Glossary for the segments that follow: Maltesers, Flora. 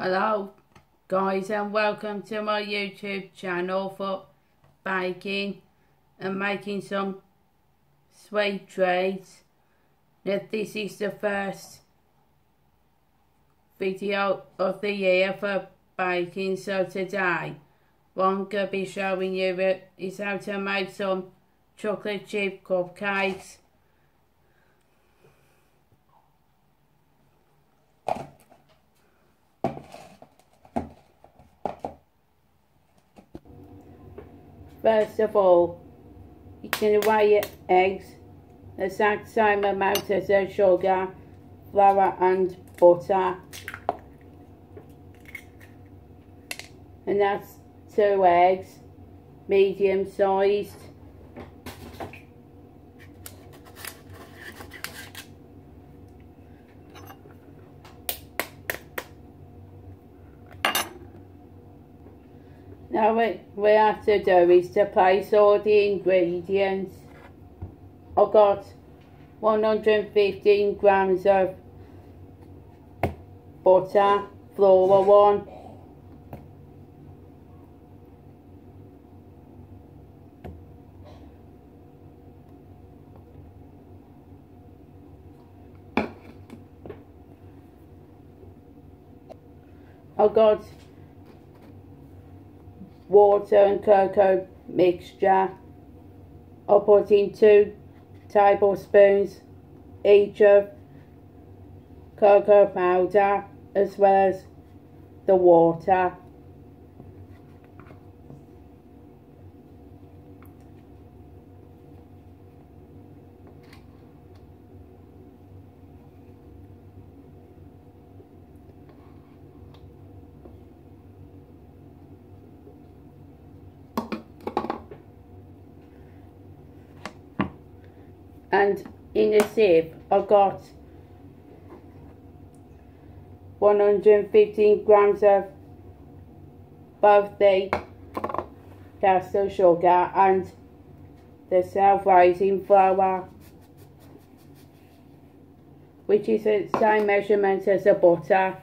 Hello guys, and welcome to my YouTube channel for baking and making some sweet treats. Now this is the first video of the year for baking, so today what I'm going to be showing you is how to make some chocolate chip cupcakes. First of all, you can weigh your eggs, the exact same amount as the sugar, flour and butter. And that's 2 eggs, medium sized. Now what we have to do is to place all the ingredients. I've got 115 grams of butter, Flora one, 1. Water and cocoa mixture. I'll put in 2 tablespoons each of cocoa powder as well as the water. And in the sieve, I've got 115 grams of both the caster sugar and the self-raising flour, which is the same measurement as the butter.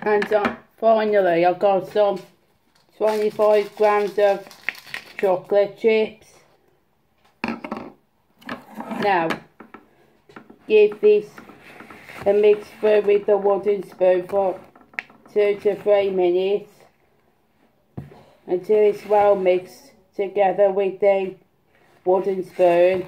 And finally, I've got some 25 grams of chocolate chips. Now, give this a mix through with a wooden spoon for 2 to 3 minutes until it's well mixed together with the wooden spoon.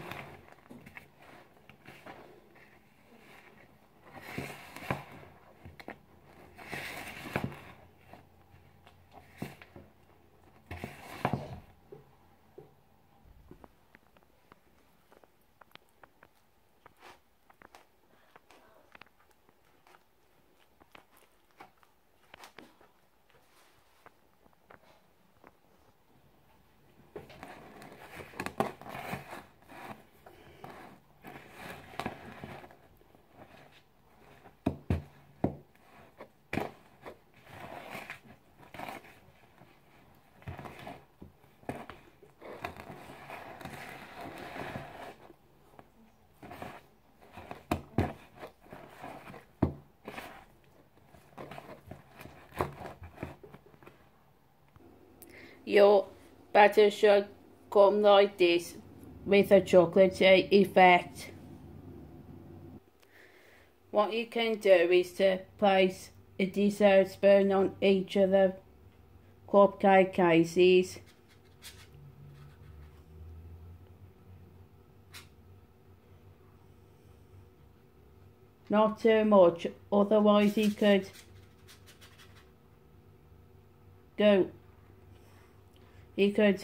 Your batter should come like this with a chocolatey effect. What you can do is to place a dessert spoon on each of the cupcake cases. Not too much, otherwise it could go. It could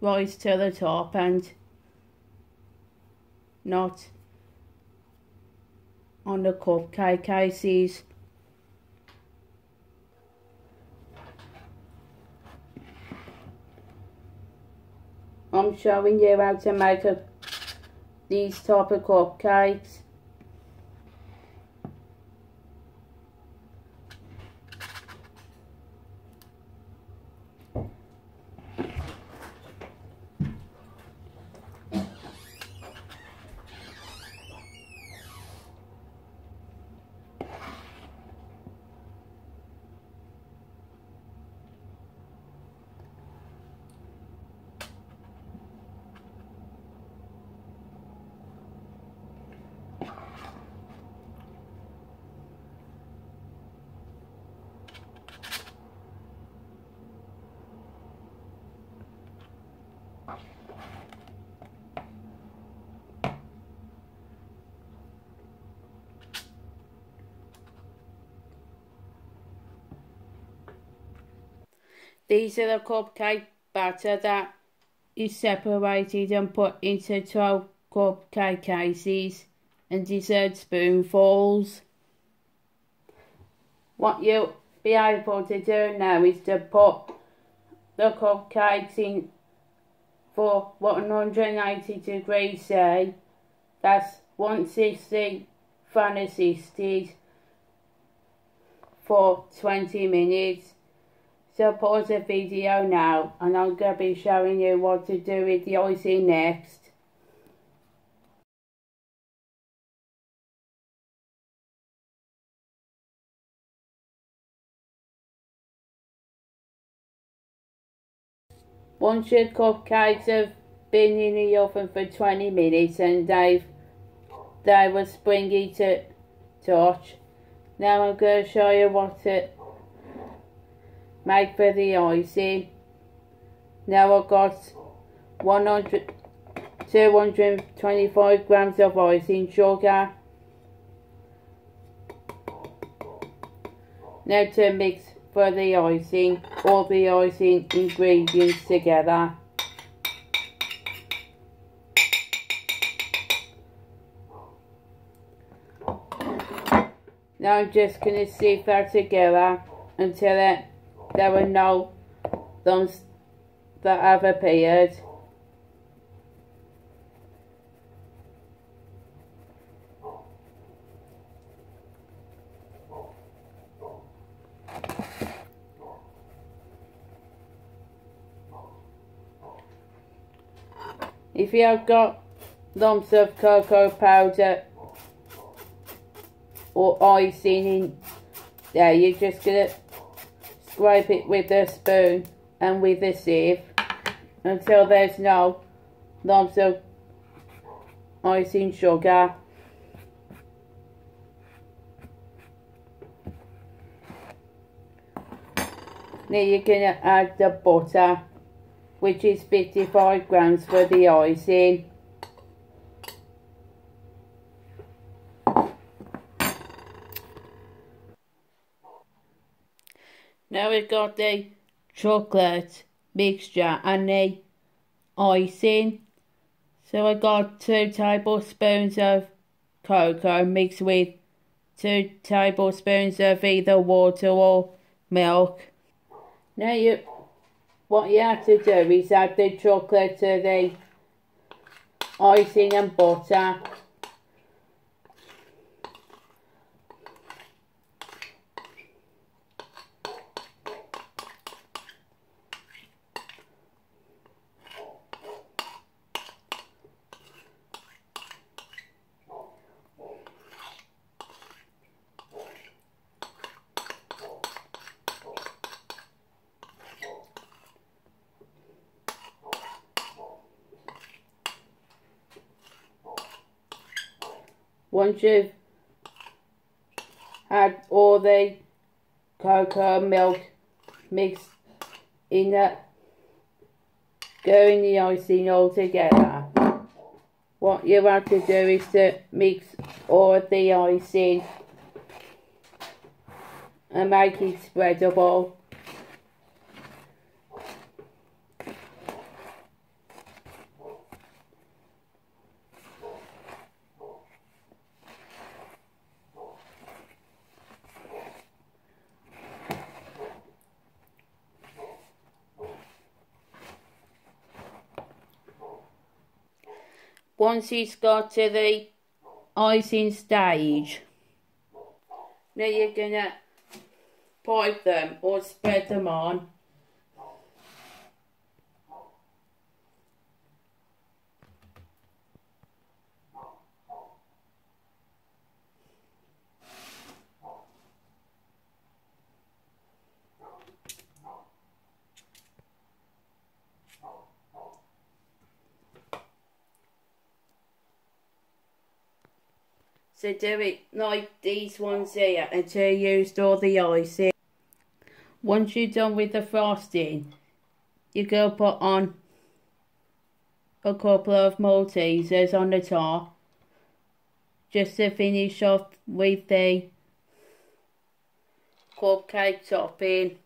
rise to the top and not on the cupcake cases. I'm showing you how to make these type of cupcakes. These are the cupcake batter that is separated and put into 12 cupcake cases and dessert spoonfuls. What you'll be able to do now is to put the cupcakes in for 180 degrees C. That's 160 fan assisted for 20 minutes. So pause the video now and I'm going to be showing you what to do with the icing next. Once your cupcakes have been in the oven for 20 minutes and they were springy to touch, now I'm going to show you what to make for the icing. Now I've got 225 grams of icing sugar. Now to mix for the icing, all the icing ingredients together. Now I'm just going to sift that together until there were no lumps that have appeared. If you have got lumps of cocoa powder or icing in there, you're just going to scrape it with a spoon and with a sieve until there's no lumps of icing sugar. Now you're going to add the butter, which is 55 grams for the icing. Now we've got the chocolate mixture and the icing. So I got 2 tablespoons of cocoa mixed with 2 tablespoons of either water or milk. Now what you have to do is add the chocolate to the icing and butter. Once you've had all the cocoa milk mixed in that, going the icing all together, what you have to do is to mix all the icing and make it spreadable. Once it's got to the icing stage, now you're going to pipe them or spread them on. So do it like these ones here until you used all the icing. Once you're done with the frosting, you go put on a couple of Maltesers on the top, just to finish off with the cupcake topping.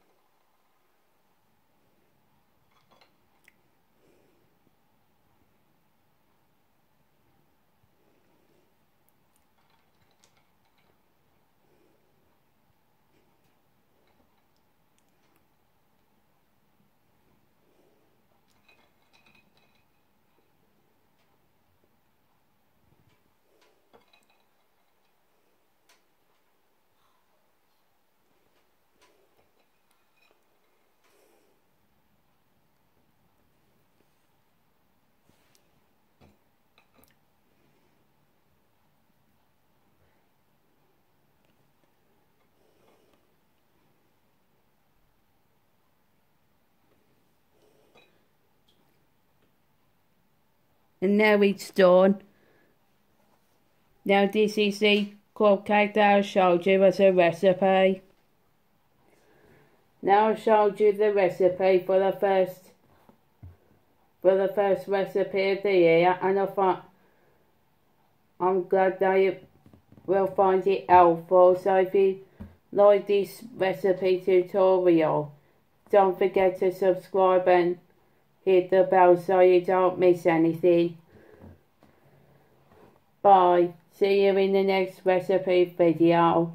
And now it's done. Now this is the cupcake that I showed you as a recipe. Now I showed you the recipe for the first recipe of the year, and I thought I'm glad that you will find it helpful. So if you like this recipe tutorial, don't forget to subscribe and hit the bell so you don't miss anything. Bye. See you in the next recipe video.